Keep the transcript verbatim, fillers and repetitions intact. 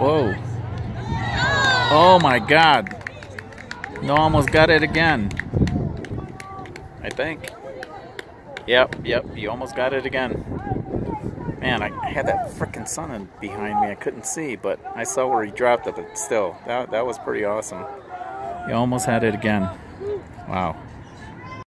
Whoa. Oh my God. No, almost got it again. I think. Yep, yep, you almost got it again. Man, I had that frickin' sun behind me. I couldn't see, but I saw where he dropped it, but still, that, that was pretty awesome. You almost had it again. Wow.